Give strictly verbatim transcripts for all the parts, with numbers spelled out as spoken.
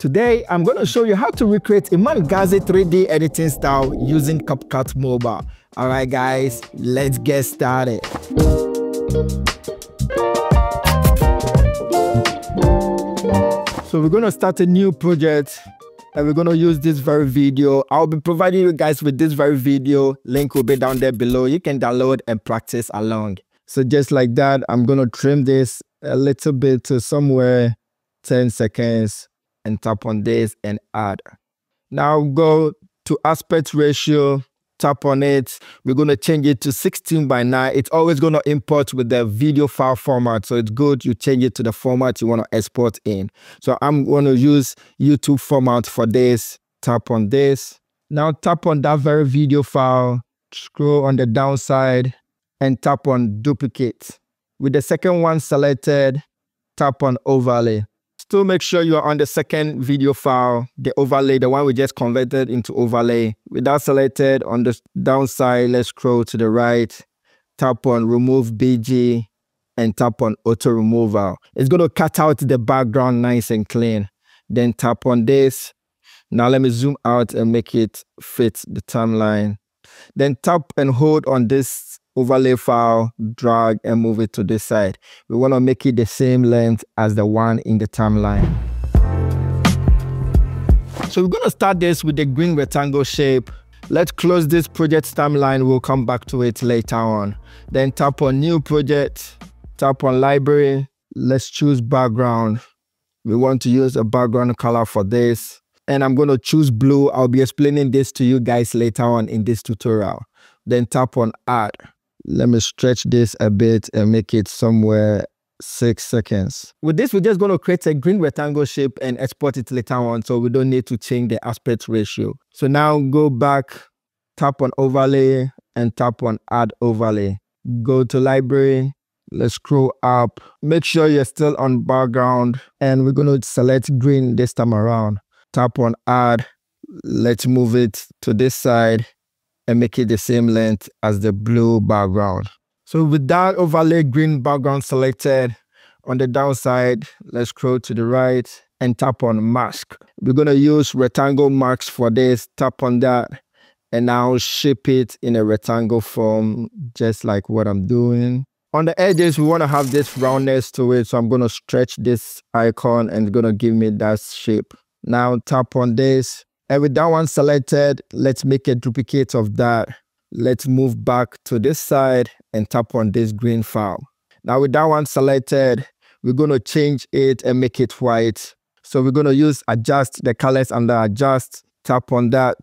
Today, I'm going to show you how to recreate a Malgazi three D editing style using CapCut Mobile. Alright guys, let's get started. So we're going to start a new project and we're going to use this very video. I'll be providing you guys with this very video. Link will be down there below. You can download and practice along. So just like that, I'm going to trim this a little bit to somewhere ten seconds and tap on this and add. Now go to aspect ratio, tap on it. We're going to change it to sixteen by nine. It's always going to import with the video file format. So it's good you change it to the format you want to export in. So I'm going to use YouTube format for this. Tap on this. Now tap on that very video file, scroll on the downside, and tap on duplicate. With the second one selected, tap on overlay. Still make sure you are on the second video file, the overlay, the one we just converted into overlay. With that selected, on the downside, let's scroll to the right, tap on remove B G and tap on auto removal. It's going to cut out the background nice and clean. Then tap on this. Now let me zoom out and make it fit the timeline. Then tap and hold on this overlay file, drag and move it to this side. We want to make it the same length as the one in the timeline. So we're going to start this with the green rectangle shape. Let's close this project timeline. We'll come back to it later on. Then tap on new project, tap on library. Let's choose background. We want to use a background color for this. And I'm going to choose blue. I'll be explaining this to you guys later on in this tutorial. Then tap on add. Let me stretch this a bit and make it somewhere six seconds. With this, we're just going to create a green rectangle shape and export it later on, so we don't need to change the aspect ratio. So now go back, tap on overlay and tap on add overlay. Go to library, let's scroll up. Make sure you're still on background and we're going to select green this time around. Tap on add, let's move it to this side and make it the same length as the blue background. So with that overlay green background selected, on the downside, let's scroll to the right and tap on mask. We're gonna use rectangle masks for this, tap on that, and now shape it in a rectangle form, just like what I'm doing. On the edges, we wanna have this roundness to it, so I'm gonna stretch this icon and it's gonna give me that shape. Now tap on this. And with that one selected, let's make a duplicate of that. Let's move back to this side and tap on this green file. Now with that one selected, we're going to change it and make it white. So we're going to use adjust, the colors under adjust, tap on that.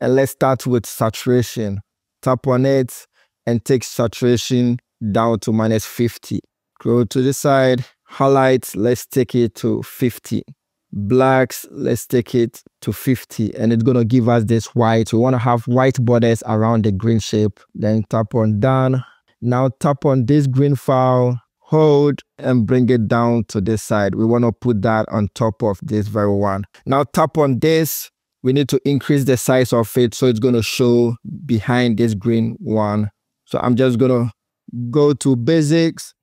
And let's start with saturation. Tap on it and take saturation down to minus fifty. Go to this side, highlights, let's take it to fifty. Blacks, let's take it to fifty and it's going to give us this white. We want to have white borders around the green shape. Then tap on done. Now tap on this green file, hold and bring it down to this side. We want to put that on top of this very one. Now tap on this. We need to increase the size of it so it's going to show behind this green one. So I'm just going to go to basics,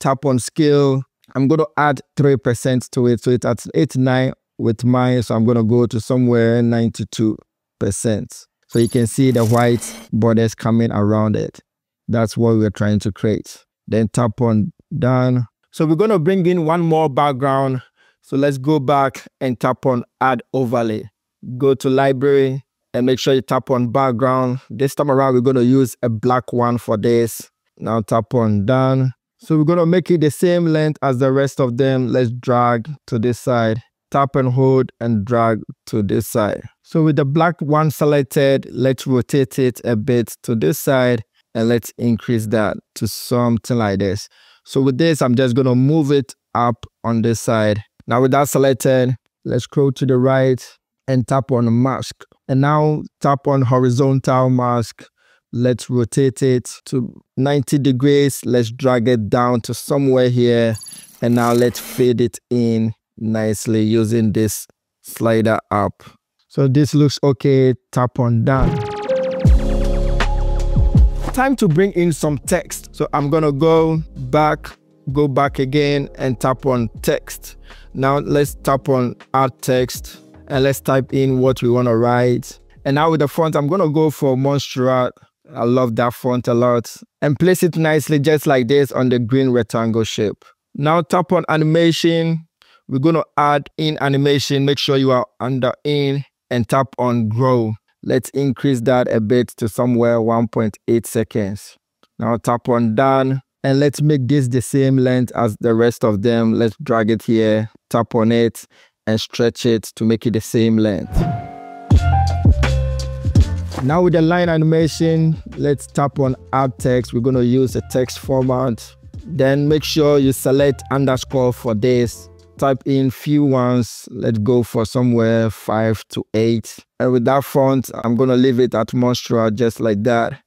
tap on scale. I'm going to add three percent to it, so it's at eighty-nine with mine, so I'm going to go to somewhere ninety-two percent. So you can see the white borders coming around it. That's what we're trying to create. Then tap on done. So we're going to bring in one more background. So let's go back and tap on add overlay. Go to library and make sure you tap on background. This time around, we're going to use a black one for this. Now tap on done. So we're going to make it the same length as the rest of them. Let's drag to this side, tap and hold and drag to this side. So with the black one selected, let's rotate it a bit to this side and let's increase that to something like this. So with this, I'm just going to move it up on this side. Now with that selected, let's scroll to the right and tap on mask. And now tap on horizontal mask. Let's rotate it to ninety degrees. Let's drag it down to somewhere here. And now let's fade it in nicely using this slider up. So this looks okay. Tap on done. Time to bring in some text. So I'm going to go back, go back again and tap on text. Now let's tap on add text and let's type in what we want to write. And now with the font, I'm going to go for Monstera. I love that font a lot. And place it nicely just like this on the green rectangle shape. Now tap on animation. We're going to add in animation. Make sure you are under in and tap on grow. Let's increase that a bit to somewhere one point eight seconds. Now tap on done and let's make this the same length as the rest of them. Let's drag it here, tap on it and stretch it to make it the same length. Now with the line animation, let's tap on add text. We're going to use a text format. Then make sure you select underscore for this. Type in few ones. Let's go for somewhere five to eight. And with that font, I'm going to leave it at Monstera just like that.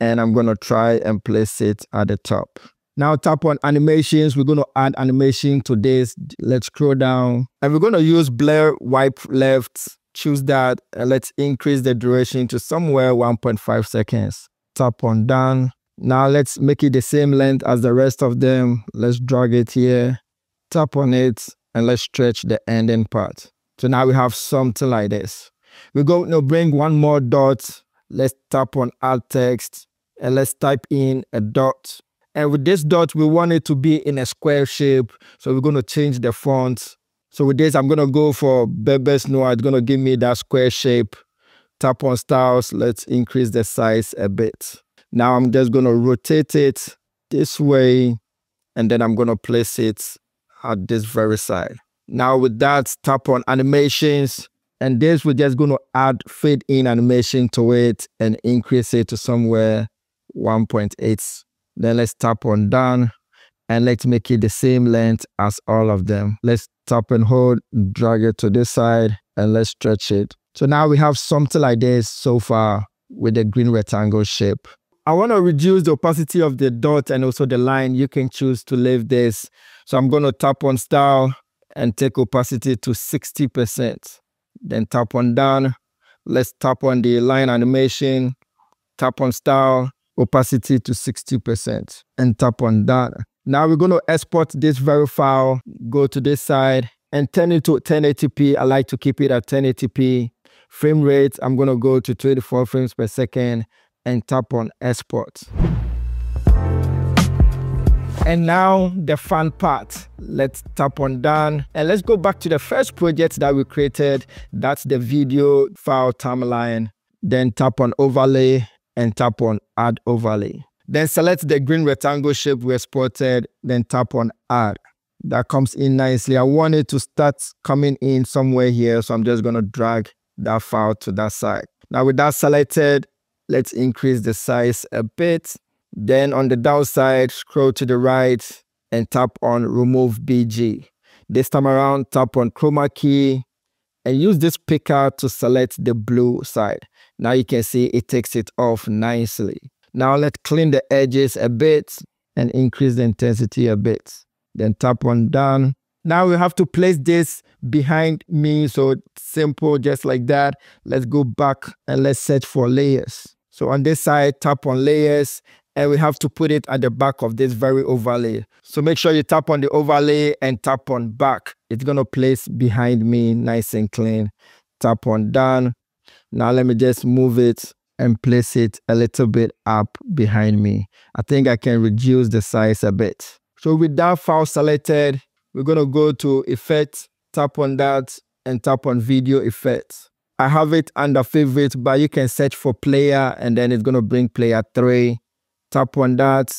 And I'm going to try and place it at the top. Now tap on animations. We're going to add animation to this. Let's scroll down. And we're going to use blur, wipe left. Choose that. And let's increase the duration to somewhere one point five seconds. Tap on done. Now let's make it the same length as the rest of them. Let's drag it here. Tap on it and let's stretch the ending part. So now we have something like this. We're going to bring one more dot. Let's tap on add text and let's type in a dot. And with this dot, we want it to be in a square shape. So we're going to change the font. So with this, I'm going to go for Bebes Noir. It's going to give me that square shape. Tap on styles. Let's increase the size a bit. Now I'm just going to rotate it this way and then I'm going to place it at this very side. Now with that, tap on animations and this we're just going to add fade in animation to it and increase it to somewhere one point eight. Then let's tap on done and let's make it the same length as all of them. Let's tap and hold, drag it to this side and let's stretch it. So now we have something like this so far with the green rectangle shape. I want to reduce the opacity of the dot and also the line. You can choose to leave this. So I'm going to tap on style and take opacity to sixty percent. Then tap on done. Let's tap on the line animation. Tap on style, opacity to sixty percent and tap on done. Now we're going to export this very file, go to this side and turn it to ten eighty p. I like to keep it at ten eighty p. Frame rate, I'm going to go to twenty-four frames per second. And tap on export. And now the fun part. Let's tap on done and let's go back to the first project that we created. That's the video file timeline. Then tap on overlay and tap on add overlay. Then select the green rectangle shape we exported, then tap on add. That comes in nicely. I want it to start coming in somewhere here. So I'm just going to drag that file to that side. Now with that selected, let's increase the size a bit. Then on the downside, scroll to the right and tap on remove B G. This time around, tap on chroma key and use this picker to select the blue side. Now you can see it takes it off nicely. Now let's clean the edges a bit and increase the intensity a bit. Then tap on done. Now we have to place this behind me. So simple, just like that. Let's go back and let's search for layers. So on this side, tap on layers and we have to put it at the back of this very overlay. So make sure you tap on the overlay and tap on back. It's going to place behind me, nice and clean. Tap on done. Now let me just move it and place it a little bit up behind me. I think I can reduce the size a bit. So with that file selected, we're going to go to effect, tap on that and tap on video effects. I have it under favorite, but you can search for player and then it's going to bring player three. Tap on that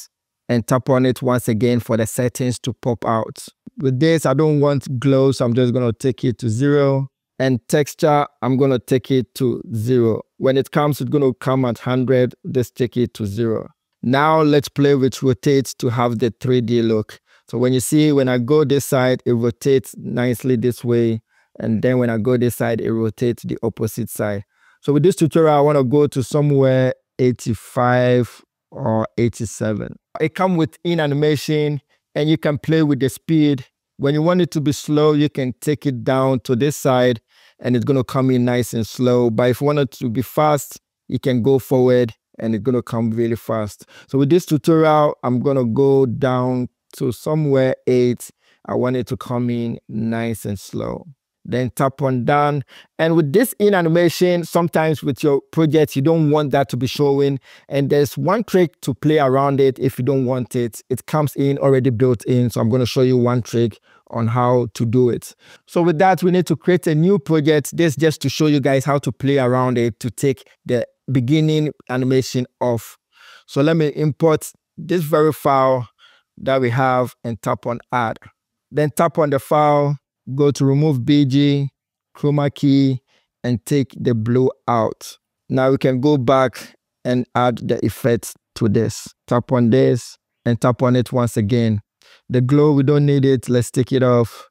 and tap on it once again for the settings to pop out. With this, I don't want glow, so I'm just going to take it to zero. And texture, I'm going to take it to zero. When it comes, it's going to come at one hundred. Let's take it to zero. Now let's play with rotate to have the three D look. So when you see, when I go this side, it rotates nicely this way. And then when I go this side, it rotates the opposite side. So with this tutorial, I want to go to somewhere eighty-five or eighty-seven. It comes with in animation and you can play with the speed. When you want it to be slow, you can take it down to this side and it's going to come in nice and slow. But if you want it to be fast, you can go forward and it's going to come really fast. So with this tutorial, I'm going to go down to somewhere eight I want it to come in nice and slow. Then tap on down. And with this in animation, sometimes with your project, you don't want that to be showing. And there's one trick to play around it if you don't want it. It comes in already built in. So I'm going to show you one trick on how to do it. So with that, we need to create a new project. This just to show you guys how to play around it to take the beginning animation off. So let me import this very file that we have and tap on add. Then tap on the file, go to remove B G, chroma key, and take the blue out. Now we can go back and add the effects to this. Tap on this and tap on it once again. The glow, we don't need it. Let's take it off.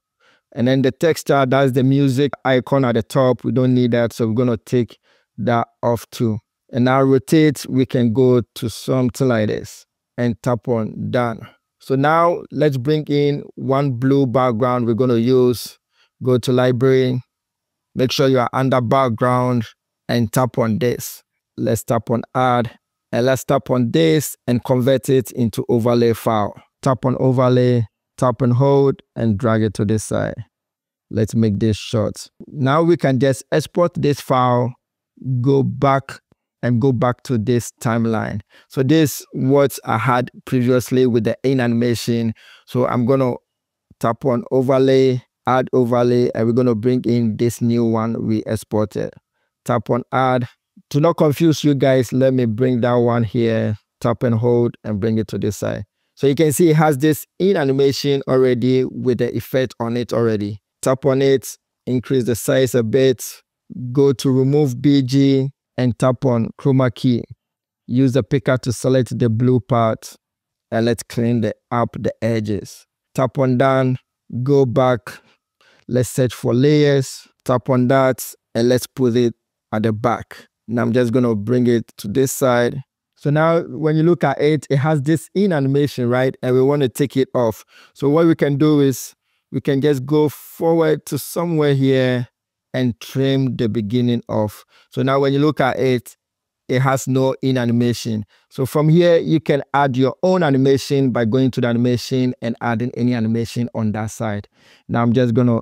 And then the texture, that's the music icon at the top. We don't need that. So we're going to take that off too. And now rotate, we can go to something like this and tap on done. So now let's bring in one blue background we're going to use. Go to library, make sure you are under background and tap on this. Let's tap on add and let's tap on this and convert it into overlay file. Tap on overlay, tap and hold and drag it to this side. Let's make this short. Now we can just export this file, go back and go back to this timeline. So this what I had previously with the in animation. So I'm gonna tap on overlay, add overlay, and we're gonna bring in this new one we exported. Tap on add. To not confuse you guys, let me bring that one here, tap and hold and bring it to this side. So you can see it has this in animation already with the effect on it already. Tap on it, increase the size a bit, go to remove B G, and tap on chroma key. Use the picker to select the blue part and let's clean the, up the edges. Tap on done, go back. Let's search for layers. Tap on that and let's put it at the back. Now I'm just gonna bring it to this side. So now when you look at it, it has this in animation, right? And we wanna take it off. So what we can do is we can just go forward to somewhere here and trim the beginning off. So now when you look at it, it has no in animation. So from here, you can add your own animation by going to the animation and adding any animation on that side. Now I'm just gonna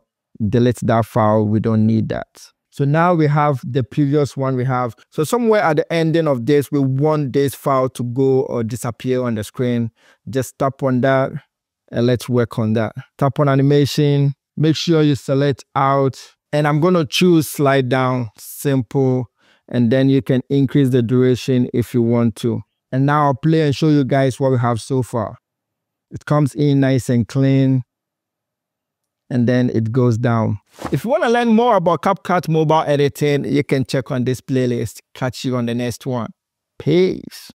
delete that file. We don't need that. So now we have the previous one we have. So somewhere at the ending of this, we want this file to go or disappear on the screen. Just tap on that and let's work on that. Tap on animation, make sure you select out. And I'm going to choose slide down, simple, and then you can increase the duration if you want to. And now I'll play and show you guys what we have so far. It comes in nice and clean, and then it goes down. If you want to learn more about CapCut mobile editing, you can check on this playlist. Catch you on the next one. Peace.